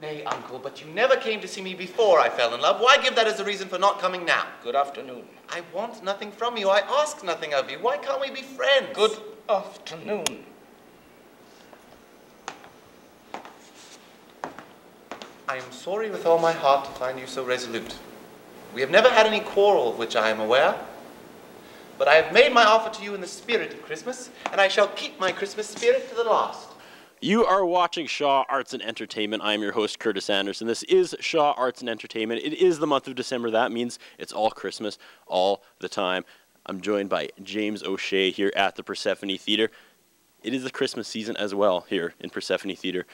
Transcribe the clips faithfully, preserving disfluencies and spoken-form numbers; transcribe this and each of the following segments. Nay, Uncle, but you never came to see me before I fell in love. Why give that as a reason for not coming now? Good afternoon. I want nothing from you. I ask nothing of you. Why can't we be friends? Good afternoon. I am sorry with all my heart to find you so resolute. We have never had any quarrel, of which I am aware. But I have made my offer to you in the spirit of Christmas, and I shall keep my Christmas spirit to the last. You are watching Shaw Arts and Entertainment. I am your host, Curtis Anderson. This is Shaw Arts and Entertainment. It is the month of December. That means it's all Christmas all the time. I'm joined by James O'Shea here at the Persephone Theatre. It is the Christmas season as well here in Persephone Theatre.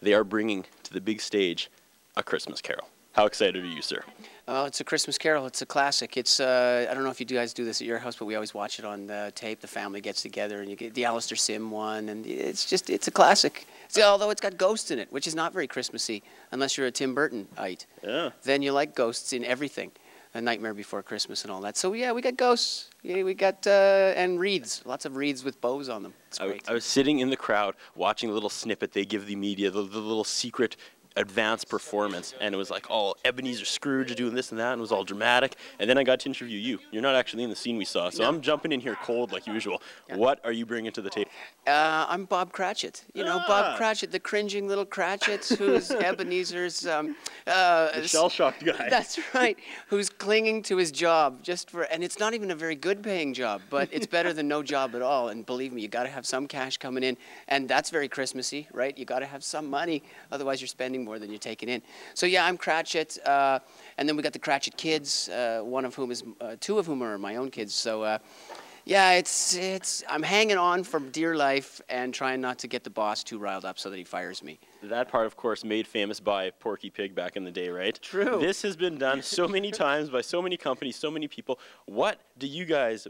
They are bringing to the big stage A Christmas Carol. How excited are you, sir? Oh, it's A Christmas Carol. It's a classic. It's, uh, I don't know if you guys do this at your house, but we always watch it on the tape. The family gets together, and you get the Alistair Sim one, and it's just, it's a classic. See, although it's got ghosts in it, which is not very Christmassy, unless you're a Tim Burtonite. Yeah. Then you like ghosts in everything. A Nightmare Before Christmas and all that. So, yeah, we got ghosts. Yeah, we got, uh, and wreaths. Lots of wreaths with bows on them. It's great. I, I was sitting in the crowd watching the little snippet they give the media, the, the little secret advanced performance, and it was like all Ebenezer Scrooge doing this and that, and it was all dramatic. And then I got to interview you. You're not actually in the scene we saw, so no. I'm jumping in here cold like usual. Yeah. What are you bringing to the table? Uh, I'm Bob Cratchit. You know, ah. Bob Cratchit, the cringing little Cratchit, who's Ebenezer's um, uh, shell-shocked guy. That's right. Who's clinging to his job just for, and it's not even a very good-paying job, but it's better than no job at all. And believe me, you got to have some cash coming in, and that's very Christmassy, right? You got to have some money, otherwise you're spending more than you're taking in. So yeah, I'm Cratchit, uh, and then we got the Cratchit kids, uh, one of whom is, uh, two of whom are my own kids. So uh, yeah, it's it's I'm hanging on for dear life and trying not to get the boss too riled up so that he fires me. That part, of course, made famous by Porky Pig back in the day, right? True. This has been done so many times by so many companies, so many people. What do you guys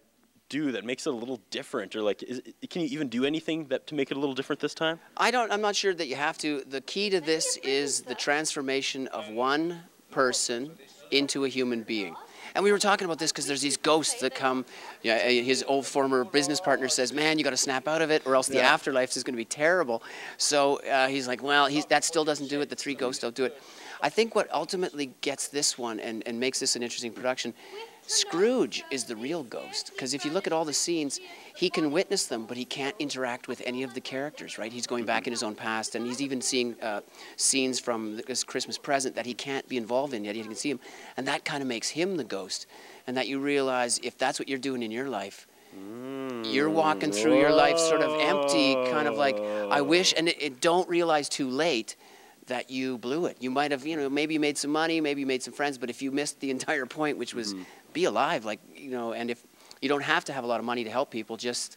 do that makes it a little different, or like, is, can you even do anything that to make it a little different this time? I don't, I'm not sure that you have to. The key to this is the transformation of one person into a human being. And we were talking about this because there's these ghosts that come. You know, his old former business partner says, man, you got to snap out of it or else the yeah. afterlife is going to be terrible. So uh, he's like, well, he's, that still doesn't do it. The three ghosts don't do it. I think what ultimately gets this one and, and makes this an interesting production, Scrooge is the real ghost, because if you look at all the scenes, he can witness them, but he can't interact with any of the characters, right? He's going back in his own past, and he's even seeing uh, scenes from this Christmas present that he can't be involved in, yet he can see him, and that kind of makes him the ghost, and that you realize if that's what you're doing in your life, mm. you're walking through Whoa. your life sort of empty, kind of like, I wish, and it, it don't realize too late that you blew it. You might have, you know, maybe you made some money, maybe you made some friends, but if you missed the entire point, which was mm. be alive, like, you know, and if you don't have to have a lot of money to help people, just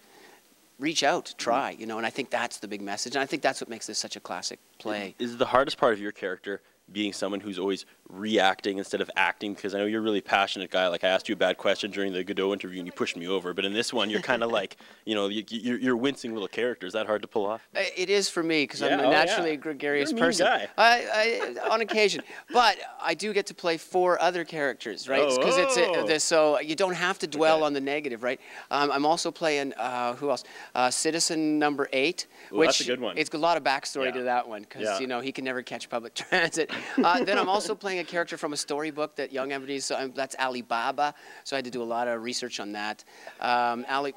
reach out, try, mm. you know, and I think that's the big message, and I think that's what makes this such a classic play. Is the hardest part of your character being someone who's always reacting instead of acting? Because I know you're a really passionate guy. Like, I asked you a bad question during the Godot interview and you pushed me over, but in this one you're kind of like, you know, you, you're, you're wincing little character. Is that hard to pull off? It is for me, because yeah, I'm a naturally oh, yeah. gregarious you're a mean person. Guy. I, I, on occasion. But I do get to play four other characters, right? Oh, Cause it's a, so you don't have to dwell okay. on the negative, right? Um, I'm also playing, uh, who else? Uh, Citizen number eight. Ooh, which that's a good one. It's a lot of backstory yeah. to that one, because, yeah. you know, he can never catch public transit. Uh, then I'm also playing a character from a storybook that young Ebenezer, so I'm, that's Ali Baba, so I had to do a lot of research on that. Um, Ali,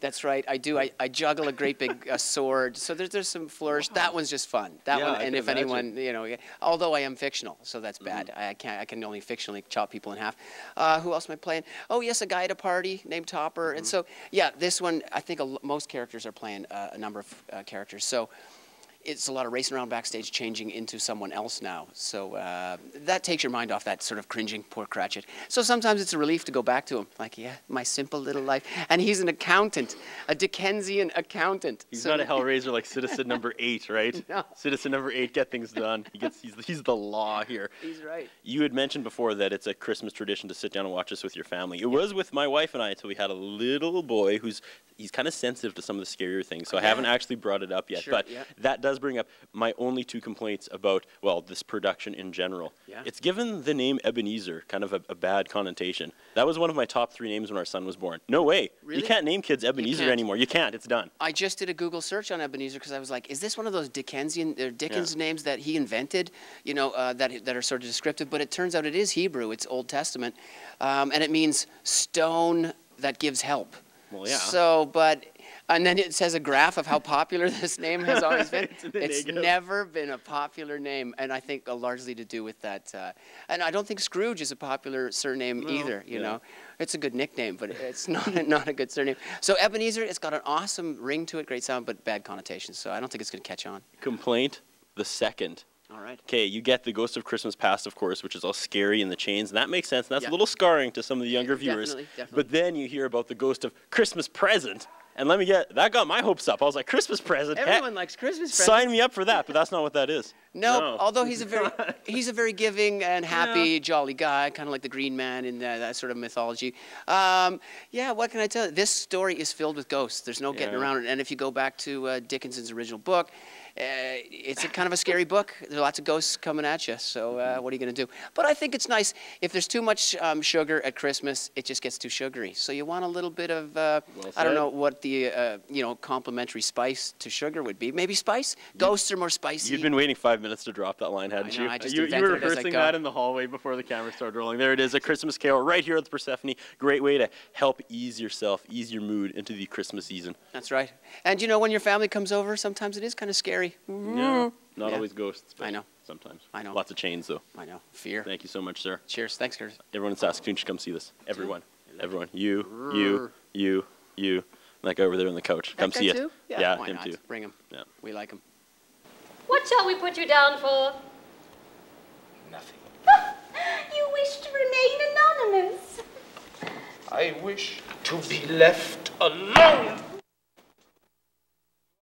that's right, I do, I, I juggle a great big uh, sword, so there's, there's some flourish. That one's just fun, that yeah, one, I and if imagine. anyone, you know, although I am fictional, so that's bad, mm-hmm. I, can't, I can only fictionally chop people in half. Uh, who else am I playing? Oh yes, a guy at a party named Topper, mm-hmm. and so, yeah, this one, I think a, most characters are playing uh, a number of uh, characters, so it's a lot of racing around backstage, changing into someone else now. So uh, that takes your mind off that sort of cringing, poor Cratchit. So sometimes it's a relief to go back to him. Like, yeah, my simple little life. And he's an accountant, a Dickensian accountant. He's so not a Hellraiser like Citizen Number Eight, right? No. Citizen Number Eight, get things done. He gets, he's, he's the law here. He's right. You had mentioned before that it's a Christmas tradition to sit down and watch this with your family. It yeah. was with my wife and I until we had a little boy who's he's kind of sensitive to some of the scarier things. So okay. I haven't actually brought it up yet, sure, but yeah. that does does bring up my only two complaints about, well, this production in general. Yeah. It's given the name Ebenezer kind of a, a bad connotation. That was one of my top three names when our son was born. No way. Really? You can't name kids Ebenezer you anymore. You can't. It's done. I just did a Google search on Ebenezer because I was like, is this one of those Dickensian or Dickens yeah. names that he invented, you know, uh, that, that are sort of descriptive? But it turns out it is Hebrew. It's Old Testament. Um, and it means stone that gives help. Well, yeah. So, but... And then it says a graph of how popular this name has always been. It's, it's never been a popular name, and I think uh, largely to do with that. Uh, and I don't think Scrooge is a popular surname no, either, you yeah. know. It's a good nickname, but it's not, not a good surname. So Ebenezer, it's got an awesome ring to it, great sound, but bad connotations, so I don't think it's going to catch on. Complaint, the second. All right. Okay, you get the Ghost of Christmas Past, of course, which is all scary in the chains, and that makes sense, and that's yeah. a little scarring to some of the younger yeah, viewers. Definitely, definitely. But then you hear about the Ghost of Christmas Present. And let me get, that got my hopes up. I was like, Christmas present. Everyone heck, likes Christmas presents. Sign me up for that, but that's not what that is. No, no. Although he's a very, he's a very giving and happy, yeah. jolly guy, kind of like the Green Man in that, that sort of mythology. Um, yeah, what can I tell you? This story is filled with ghosts. There's no yeah. getting around it. And if you go back to uh, Dickens's original book, uh, it's a kind of a scary book. There are lots of ghosts coming at you, so uh, what are you going to do? But I think it's nice. If there's too much um, sugar at Christmas, it just gets too sugary. So you want a little bit of, uh, well I don't know what the, uh, you know, complimentary spice to sugar would be. Maybe spice? Ghosts are more spicy. You've been waiting five minutes to drop that line, hadn't know, you? I just you, you were rehearsing that in the hallway before the camera started rolling. There it is, A Christmas Carol right here at the Persephone. Great way to help ease yourself, ease your mood into the Christmas season. That's right. And, you know, when your family comes over, sometimes it is kind of scary. No, not yeah. always ghosts. But I know. Sometimes. I know. Lots of chains, though. I know. Fear. Thank you so much, sir. Cheers. Thanks, Curtis. Everyone in Saskatoon should come see this. Everyone. Everyone. You, you, you, you. And that guy over there on the couch. Come see it. Yeah, yeah why him not? Too. Bring him. Yeah. We like him. What shall we put you down for? Nothing. You wish to remain anonymous. I wish to be left alone.